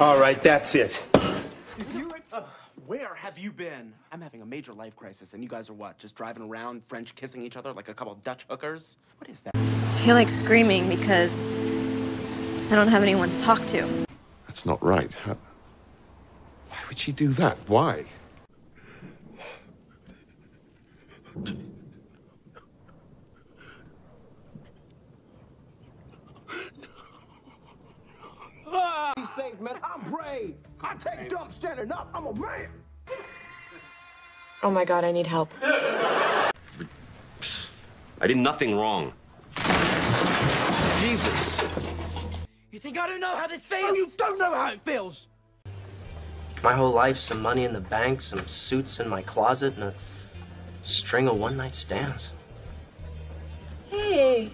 All right, that's it. Where have you been? I'm having a major life crisis, and you guys are what? Just driving around, French kissing each other like a couple of Dutch hookers? What is that? I feel like screaming because I don't have anyone to talk to. That's not right. Why would she do that? Why? Be safe, man. I'm brave. I take dumps standing up. I'm a man. Oh my God, I need help. I did nothing wrong. Jesus. You think I don't know how this feels? Oh, you don't know how it feels. My whole life, some money in the bank, some suits in my closet, and a string of one-night stands. Hey.